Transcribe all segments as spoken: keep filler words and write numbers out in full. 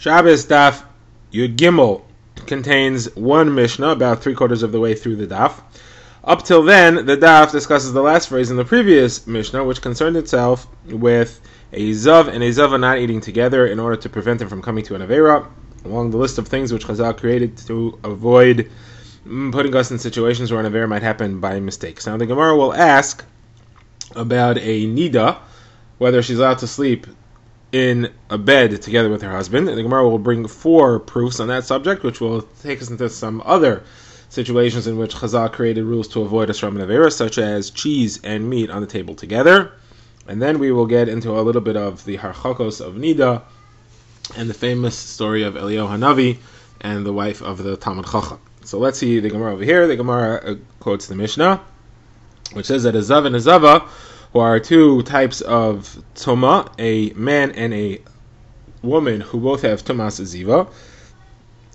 Shabbos Daf Yud Gimel contains one Mishnah, about three quarters of the way through the Daf. Up till then, the Daf discusses the last phrase in the previous Mishnah, which concerned itself with a Zav and a Zava not eating together in order to prevent them from coming to an Avera, along the list of things which Chazal created to avoid putting us in situations where an Avera might happen by mistake. So now the Gemara will ask about a Nida, whether she's allowed to sleep in a bed together with her husband, and the Gemara will bring four proofs on that subject, which will take us into some other situations in which Chazal created rules to avoid us from an Avera, such as cheese and meat on the table together. And then we will get into a little bit of the Harchakos of Nida and the famous story of Eliyahu Hanavi and the wife of the talmid chacham. So let's see the Gemara over here. The Gemara quotes the Mishnah, which says that a Zav and a Zava, who are two types of toma, a man and a woman who both have tumas ziva.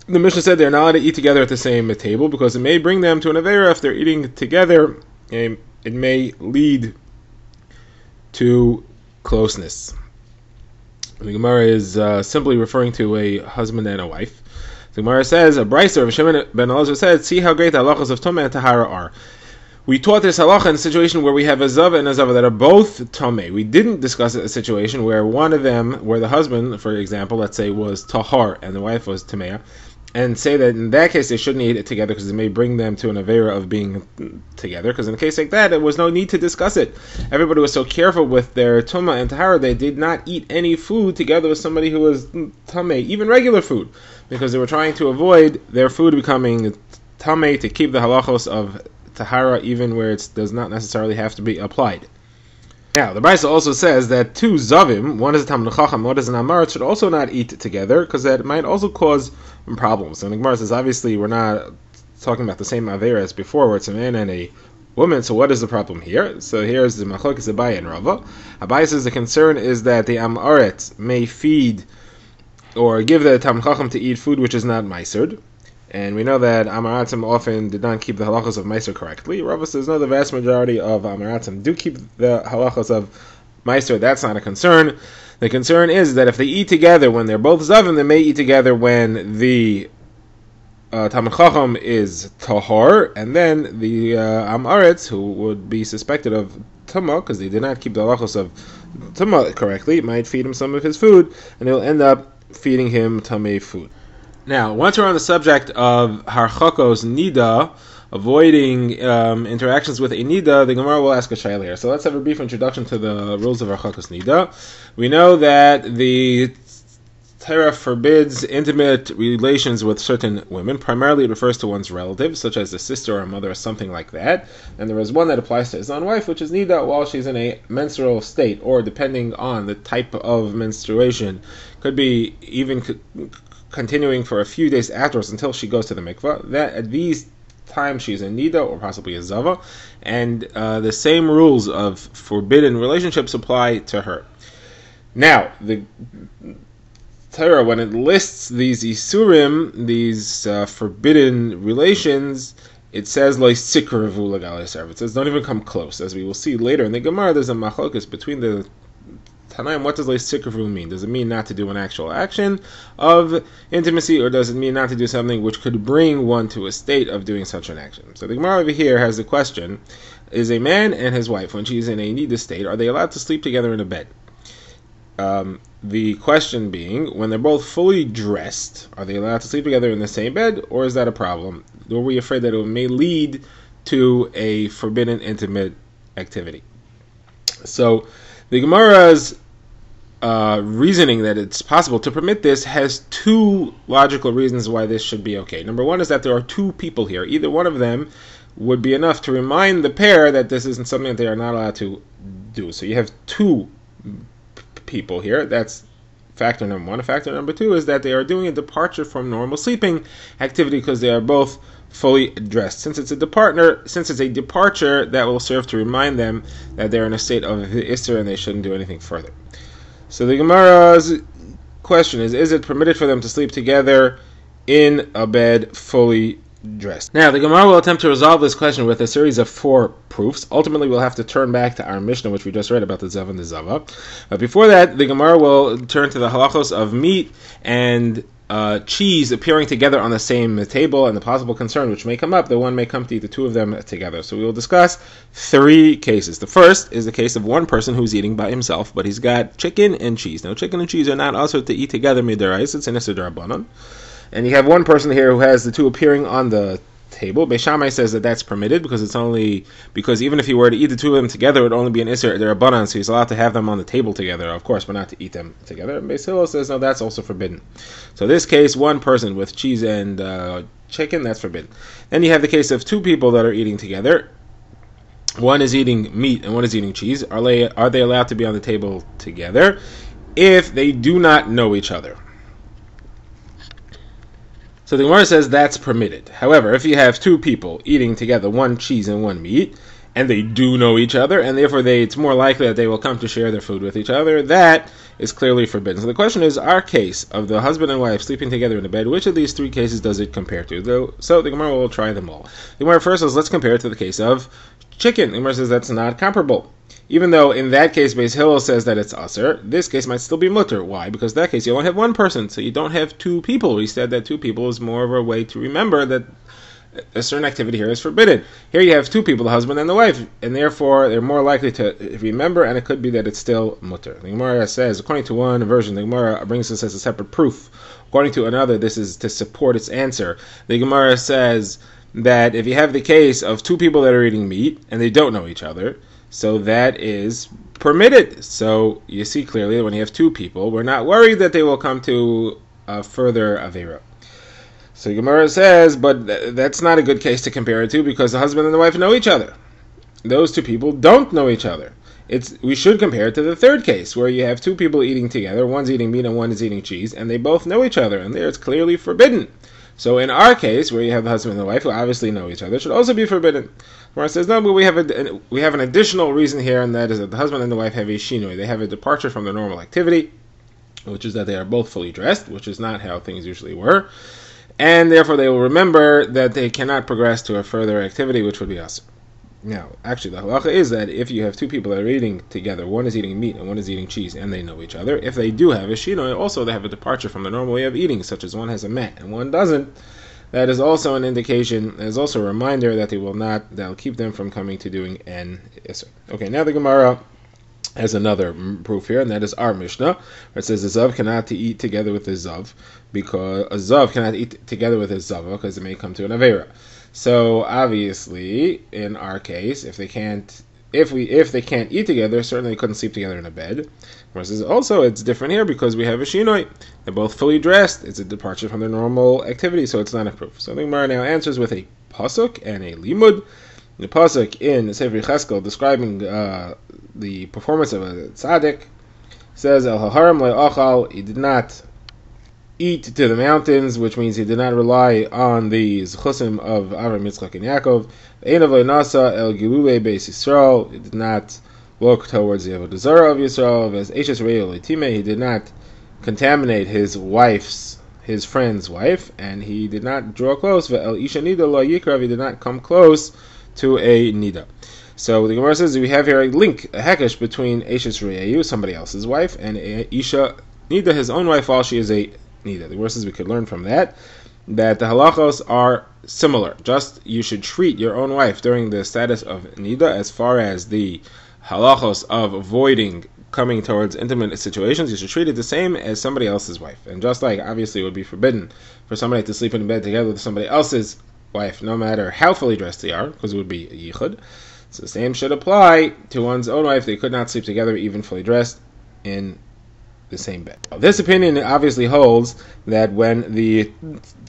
The Mishnah said they're not allowed to eat together at the same table because it may bring them to an avera if they're eating together. It may lead to closeness. The Gemara is uh, simply referring to a husband and a wife. The Gemara says, a Breiser of Shimon ben Elazar said, see how great the halachas of toma and Tahara are. We taught this halacha in a situation where we have a Zav and a Zava that are both Tamei. We didn't discuss a situation where one of them, where the husband, for example, let's say, was Tahar and the wife was Tamei, and say that in that case they shouldn't eat it together because it may bring them to an Avera of being together, because in a case like that, there was no need to discuss it. Everybody was so careful with their Tuma and Tahara, they did not eat any food together with somebody who was Tamei, even regular food, because they were trying to avoid their food becoming Tamei to keep the halachos of Tahara, even where it does not necessarily have to be applied. Now, the Brisa also says that two Zavim, one is a Tamei Chacham, one is an Amaret, should also not eat together, because that might also cause problems. And the Gemara says, obviously, we're not talking about the same Avera as before, where it's a man and a woman, so what is the problem here? So here's the machok, is Abaye and Rava. Abaye says the concern is that the Amaret may feed or give the Tamei Chacham to eat food which is not Meiser. And we know that Amoratsim often did not keep the halachas of Meiser correctly. Rava says, no, the vast majority of Amoratsim do keep the halachas of Meiser. That's not a concern. The concern is that if they eat together when they're both Zavim, they may eat together when the uh, Tamei Chacham is Tahar, and then the uh, Amaretz, who would be suspected of Tuma, because they did not keep the halachas of Tuma correctly, might feed him some of his food, and he'll end up feeding him Tamei food. Now, once we're on the subject of Harchakos Nida, avoiding um, interactions with a Nida, the Gemara will ask a shayla here. So let's have a brief introduction to the rules of Harchakos Nida. We know that the Torah forbids intimate relations with certain women. Primarily it refers to one's relatives, such as a sister or a mother or something like that. And there is one that applies to his own wife, which is Nida, while she's in a menstrual state, or depending on the type of menstruation. Could be even c- continuing for a few days afterwards until she goes to the mikvah. That, at these times, she's a Nida or possibly a Zava. And uh, the same rules of forbidden relationships apply to her. Now, the Torah, when it lists these Isurim, these uh, forbidden relations, it says, Lo sikrevu legalis erev. It says, don't even come close. As we will see later in the Gemara, there's a machok between the Tanaim. What does Lo sikrevu mean? Does it mean not to do an actual action of intimacy, or does it mean not to do something which could bring one to a state of doing such an action? So the Gemara over here has the question, is a man and his wife, when she's in a Nida state, are they allowed to sleep together in a bed? Um, the question being, when they're both fully dressed, are they allowed to sleep together in the same bed, or is that a problem? Or are we afraid that it may lead to a forbidden intimate activity? So the Gemara's uh, reasoning that it's possible to permit this has two logical reasons why this should be okay. Number one is that there are two people here. Either one of them would be enough to remind the pair that this isn't something that they are not allowed to do. So you have two people here. That's factor number one. Factor number two is that they are doing a departure from normal sleeping activity because they are both fully dressed. Since it's a departure, since it's a departure, that will serve to remind them that they're in a state of Isser and they shouldn't do anything further. So the Gemara's question is, is it permitted for them to sleep together in a bed fully dressed. Now, the Gemara will attempt to resolve this question with a series of four proofs. Ultimately, we'll have to turn back to our Mishnah, which we just read about the Zav and the Zava. But before that, the Gemara will turn to the halachos of meat and uh, cheese appearing together on the same table and the possible concern which may come up, that one may come to eat the two of them together. So we will discuss three cases. The first is the case of one person who's eating by himself, but he's got chicken and cheese. Now, chicken and cheese are not also to eat together midaraisa, it's an isur d'rabanan. And you have one person here who has the two appearing on the table. Beis Shamai says that that's permitted because it's only because even if he were to eat the two of them together, it would only be an iser d'rabanan, so he's allowed to have them on the table together, of course, but not to eat them together. And Beis Hillel says no, that's also forbidden. So this case, one person with cheese and uh, chicken, that's forbidden. Then you have the case of two people that are eating together. One is eating meat and one is eating cheese. Are they are they allowed to be on the table together if they do not know each other? So the Gemara says that's permitted. However, if you have two people eating together, one cheese and one meat, and they do know each other, and therefore they, it's more likely that they will come to share their food with each other, that is clearly forbidden. So the question is, our case of the husband and wife sleeping together in a bed, which of these three cases does it compare to? So the Gemara will try them all. The Gemara first says, let's compare it to the case of chicken. The Gemara says that's not comparable. Even though in that case, Beis Hillel says that it's aser, this case might still be mutter. Why? Because in that case, you only have one person, so you don't have two people. We said that two people is more of a way to remember that a certain activity here is forbidden. Here you have two people, the husband and the wife, and therefore they're more likely to remember, and it could be that it's still mutter. The Gemara says, according to one version, the Gemara brings this as a separate proof. According to another, this is to support its answer. The Gemara says that if you have the case of two people that are eating meat, and they don't know each other, so that is permitted. So you see clearly that when you have two people, we're not worried that they will come to a further Avera. So Gemara says, but th that's not a good case to compare it to because the husband and the wife know each other. Those two people don't know each other. It's, we should compare it to the third case where you have two people eating together, one's eating meat and one is eating cheese, and they both know each other, and there it's clearly forbidden. So in our case, where you have the husband and the wife who obviously know each other, should also be forbidden. Gemara says, no, but we have a, we have an additional reason here, and that is that the husband and the wife have a shinui. They have a departure from their normal activity, which is that they are both fully dressed, which is not how things usually were. And therefore they will remember that they cannot progress to a further activity, which would be us. Now, actually, the halacha is that if you have two people that are eating together, one is eating meat and one is eating cheese, and they know each other, if they do have a shinoi, also they have a departure from the normal way of eating, such as one has a mat and one doesn't, that is also an indication, that is also a reminder that they will not, that will keep them from coming to doing an isur. Okay, now the Gemara has another proof here, and that is our Mishnah, where it says the Zav cannot eat together with the Zav, because a Zav cannot eat together with a Zava, because it may come to an Avera. So obviously, in our case, if they can't, if we, if they can't eat together, certainly they couldn't sleep together in a bed. Versus also, it's different here because we have a shinoi. They're both fully dressed. It's a departure from their normal activity, so it's not a proof. So the Gemara now answers with a pasuk and a limud. The pasuk in Sefer Cheskel describing uh, the performance of a tzaddik says, "El haharim le'achal." He did not eat to the mountains, which means he did not rely on the zchusim of Avram, Yitzchak, and Yaakov. Einav nasa el gilule beis Yisrael. He did not look towards the avodah zarah of Yisrael. As eishes re'el Tamei, he did not contaminate his wife's, his friend's wife, and he did not draw close. Ve'el isha nida lo yikrav. He did not come close to a nida. So the Gemara says we have here a link, a hekesh between eishes re'eu, somebody else's wife, and isha nida, his own wife, while she is a Nida. The verses we could learn from that, that the halachos are similar. Just you should treat your own wife during the status of Nida as far as the halachos of avoiding coming towards intimate situations. You should treat it the same as somebody else's wife. And just like obviously it would be forbidden for somebody to sleep in bed together with somebody else's wife, no matter how fully dressed they are, because it would be a yichud. So the same should apply to one's own wife. They could not sleep together even fully dressed in the same bed. This opinion obviously holds that when the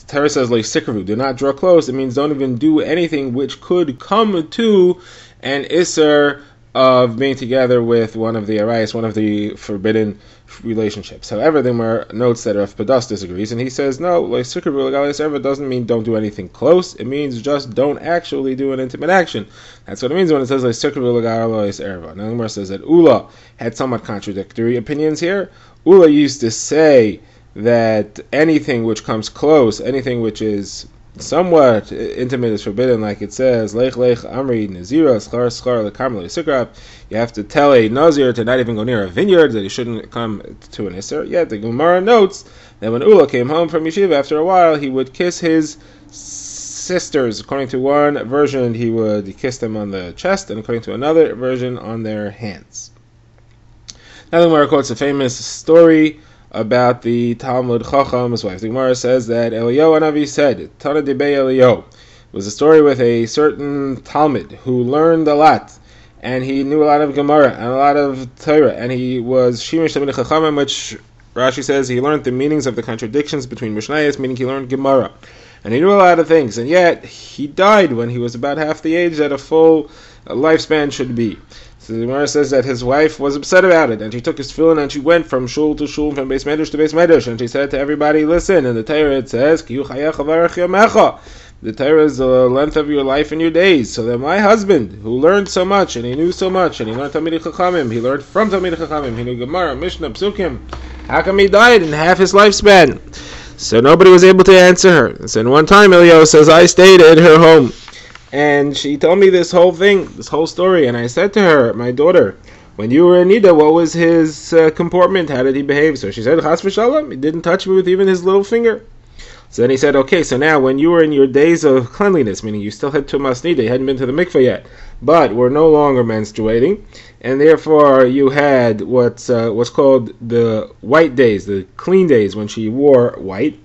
Torah says like sikravu, do not draw close, it means don't even do anything which could come to an iser of being together with one of the arayos, one of the forbidden relationships. However, the Gemara notes that Rav Padas disagrees, and he says no, like sikravu legalis erev doesn't mean don't do anything close. It means just don't actually do an intimate action. That's what it means when it says like sikravu legalis erev. Now the Gemara says that Ula had somewhat contradictory opinions here. Ula used to say that anything which comes close, anything which is somewhat intimate is forbidden, like it says, Lech Lech Amri Nazira Schar Schar Lekarmel Yisikrap. You have to tell a Nazir to not even go near a vineyard, that he shouldn't come to an Isser. Yet the Gemara notes that when Ula came home from Yeshiva after a while, he would kiss his sisters. According to one version, he would kiss them on the chest, and according to another version, on their hands. Now the Gemara quotes a famous story about the Talmud Chacham's wife. The Gemara says that Eliyahu Hanavi said, Tana Dibei Eliyahu. It was a story with a certain Talmud who learned a lot, and he knew a lot of Gemara and a lot of Torah, and he was Shimish Tamei Chachamim, which Rashi says he learned the meanings of the contradictions between Mishnayos, meaning he learned Gemara. And he knew a lot of things, and yet he died when he was about half the age that a full lifespan should be. So the Gemara says that his wife was upset about it, and she took his tefillin, and she went from shul to shul, from Beis Medrash to Beis Medrash, and she said to everybody, listen, in the Torah it says, Ki hu chayecha v'arich yamecha. The Torah is the length of your life and your days. So that my husband, who learned so much, and he knew so much, and he learned Talmid Chachamim, he learned from Talmid Chachamim, he knew Gemara, Mishnah, Psukim, how come he died in half his lifespan? So nobody was able to answer her. And so one time, Eliyahu says, I stayed at her home, and she told me this whole thing, this whole story. And I said to her, my daughter, when you were in Nida, what was his uh, comportment? How did he behave? So she said, Chas v'shalom, he didn't touch me with even his little finger. So then he said, okay, so now when you were in your days of cleanliness, meaning you still had tuma Nida, you hadn't been to the mikvah yet, but were no longer menstruating, and therefore you had what's, uh, what's called the white days, the clean days when she wore white.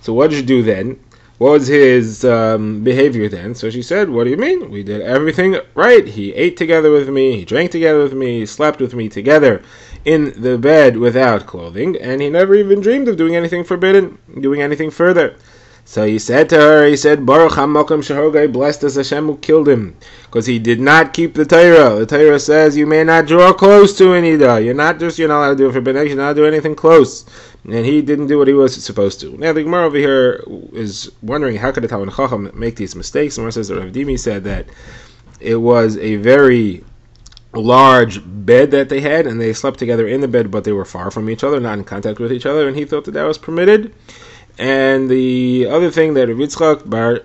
So what did you do then? What was his um, behavior then? So she said, what do you mean? We did everything right. He ate together with me, he drank together with me, he slept with me together in the bed without clothing, and he never even dreamed of doing anything forbidden, doing anything further. So he said to her, he said, Baruch HaMokom Shehogai, blessed is Hashem who killed him, because he did not keep the Torah. The Torah says you may not draw close to an Nida. You're not just, you're not allowed to do a forbidden action, you're not allowed to do anything close. And he didn't do what he was supposed to. Now the Gemara over here is wondering, how could the Talmid Chacham make these mistakes? The Gemara says that Rav Dimi said that it was a very large bed that they had, and they slept together in the bed, but they were far from each other, not in contact with each other, and he thought that that was permitted. And the other thing that Rav Yitzchak Bar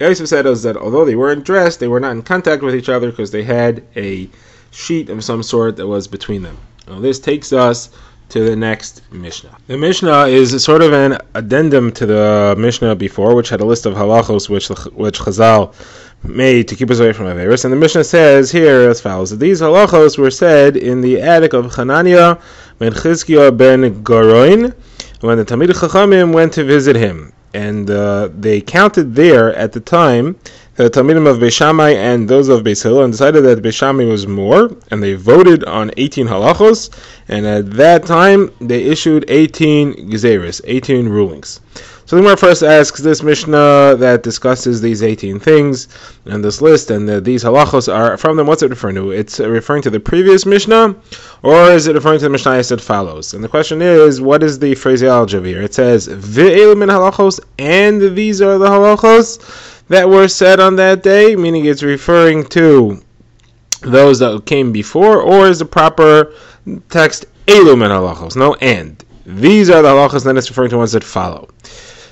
Yosef said is that although they weren't dressed, they were not in contact with each other because they had a sheet of some sort that was between them. Now this takes us to the next Mishnah. The Mishnah is sort of an addendum to the Mishnah before, which had a list of halachos which which Chazal made to keep us away from Averis. And the Mishnah says here as follows, that these halachos were said in the attic of Chananya ben Chizkiya ben Garon, when the Tamei Chachamim went to visit him. And uh, they counted there at the time the Talmidim of Beis Shamai and those of Beis Hillel, and decided that Beis Shamai was more, and they voted on eighteen halachos, and at that time they issued eighteen gezeris, eighteen rulings. So the Gemara first asks this Mishnah that discusses these eighteen things, and this list, and the, these halachos are from them. What's it referring to? It's referring to the previous Mishnah, or is it referring to the Mishnah that follows? And the question is, what is the phraseology here? It says, V'elu min halachos, and these are the halachos that were said on that day, meaning it's referring to those that came before, or is the proper text Elu min halachos, no and. These are the halachos, then it's referring to ones that follow.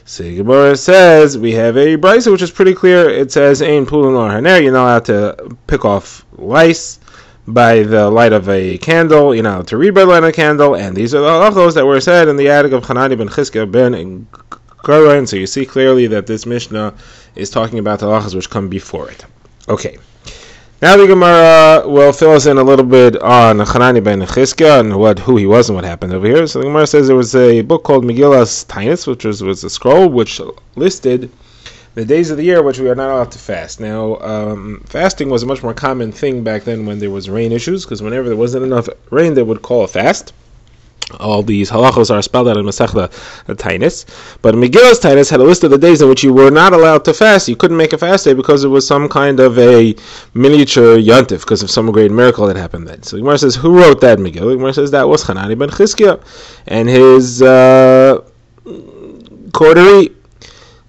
So Gemara says, we have a brisa which is pretty clear. It says, Ein pulin lo haner, you're not allowed to pick off lice by the light of a candle, you know, to read by the light of a candle, and these are the halachos that were said in the attic of Chananya ben Chizkiya ben Garon. So you see clearly that this Mishnah is talking about the halachos which come before it. Okay. Now the Gemara will fill us in a little bit on Chananya ben Chizkiya and what, who he was and what happened over here. So the Gemara says there was a book called Megillas Tainus, which was, was a scroll which listed the days of the year which we are not allowed to fast. Now, um, fasting was a much more common thing back then when there was rain issues, because whenever there wasn't enough rain, they would call a fast. All these halachos are spelled out in Masechla Tainis. But Megillas Tainus had a list of the days in which you were not allowed to fast. You couldn't make a fast day because it was some kind of a miniature yontif, because of some great miracle that happened then. So the Gemara says, who wrote that Megillah? The Gemara says that was Chananya ben Chizkiya and his uh, coterie.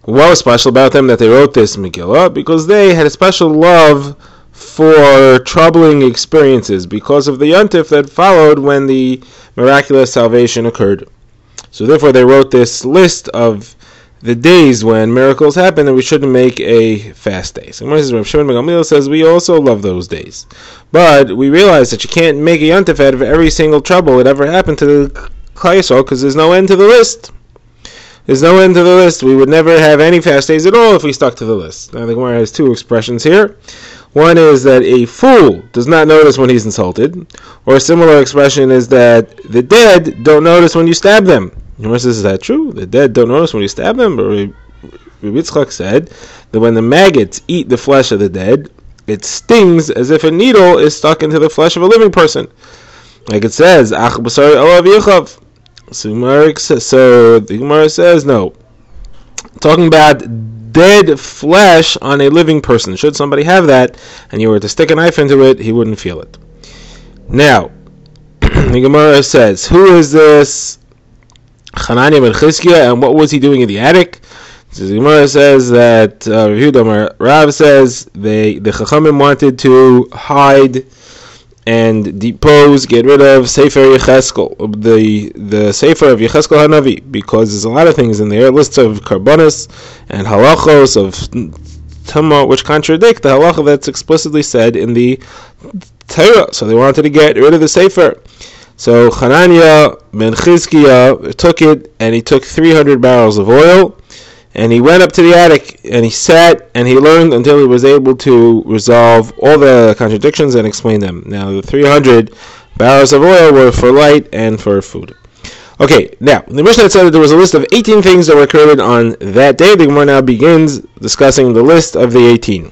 What was special about them that they wrote this Megillah? Because they had a special love for troubling experiences because of the yontif that followed when the miraculous salvation occurred. So therefore they wrote this list of the days when miracles happen, then we shouldn't make a fast day. So Rav Shimon ben Gamliel says we also love those days, but we realize that you can't make a yontif out of every single trouble that ever happened to the Klal Yisrael, because there's no end to the list. There's no end to the list. We would never have any fast days at all if we stuck to the list. Now, the Gemara has two expressions here. One is that a fool does not notice when he's insulted, or a similar expression is that the dead don't notice when you stab them. The Gemara says, is that true? The dead don't notice when you stab them? But Rabbi Yitzchak said that when the maggots eat the flesh of the dead, it stings as if a needle is stuck into the flesh of a living person. Like it says, Ach b'sari olav yichav. So the Gemara says, no. Talking about dead flesh on a living person. Should somebody have that, and you were to stick a knife into it, he wouldn't feel it. Now, the Gemara says, who is this Chananya ben Chizkiya, and what was he doing in the attic? So the Gemara says that, uh, Rav says, they, the Chachamim wanted to hide and depose, get rid of Sefer Yecheskel, the the Sefer of Yecheskel Hanavi, because there's a lot of things in there, lists of karbonos and halachos of toma, which contradict the halacha that's explicitly said in the Torah. So they wanted to get rid of the Sefer. So Chananya ben Chizkiya took it, and he took three hundred barrels of oil, and he went up to the attic, and he sat, and he learned until he was able to resolve all the contradictions and explain them. Now, the three hundred barrels of oil were for light and for food. Okay, now, the Mishnah said that there was a list of eighteen things that were created on that day. The Gemara now begins discussing the list of the eighteen.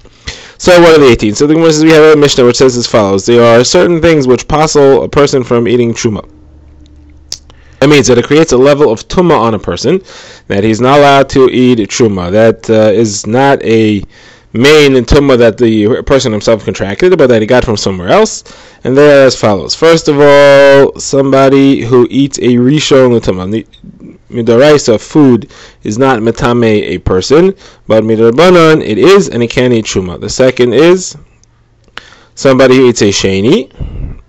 So, what are the eighteen? So, the Gemara says we have a Mishnah which says as follows. There are certain things which passel a person from eating tuma. That means that it creates a level of tuma on a person, that he's not allowed to eat truma. That uh, is not a main tuma that the person himself contracted, but that he got from somewhere else. And they're as follows. First of all, somebody who eats a rishon l'tuma. Midaraisa, food, is not metame a person, but midarabanan, it is, and it can eat truma. The second is somebody who eats a sheni,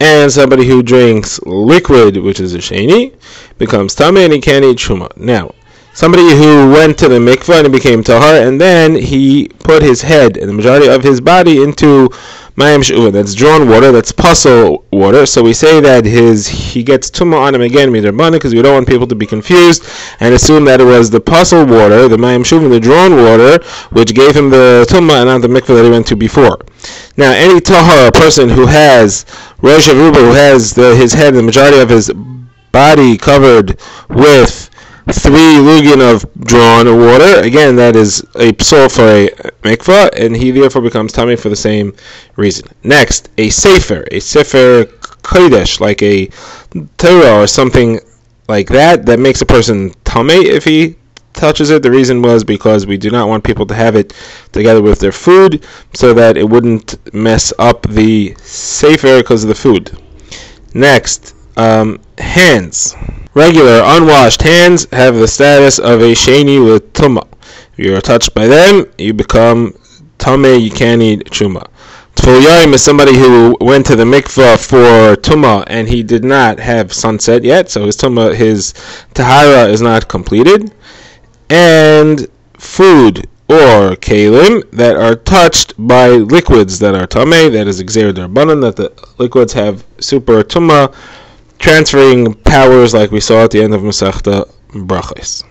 and somebody who drinks liquid, which is a sheni, becomes tamei, and he can't eat truma. Now, somebody who went to the mikvah and he became Tahar, and then he put his head and the majority of his body into mayim she'uva, that's drawn water, that's puzzle water. So we say that his he gets tuma on him again, midrabanan, because we don't want people to be confused and assume that it was the puzzle water, the mayim she'uva, the drawn water, which gave him the tuma and not the mikvah that he went to before. Now, any Tahar, a person who has Rosh Aruba, who has the, his head, the majority of his body covered with three lugin of drawn water, again, that is a psal for a mikvah, and he therefore becomes tamei for the same reason. Next, a sefer, a sefer kodesh, like a Torah or something like that, that makes a person tamei if he touches it. The reason was because we do not want people to have it together with their food, so that it wouldn't mess up the sefer because of the food. Next, um, hands. Regular, unwashed hands have the status of a sheni with tuma. If you are touched by them, you become tamei, you can't eat truma. Tful yarim is somebody who went to the mikvah for tuma and he did not have sunset yet, so his tuma, his tahara is not completed. And food or kalim that are touched by liquids that are tamei, that is exer d'rabanan, that the liquids have super tuma, transferring powers like we saw at the end of Masechta Brachos.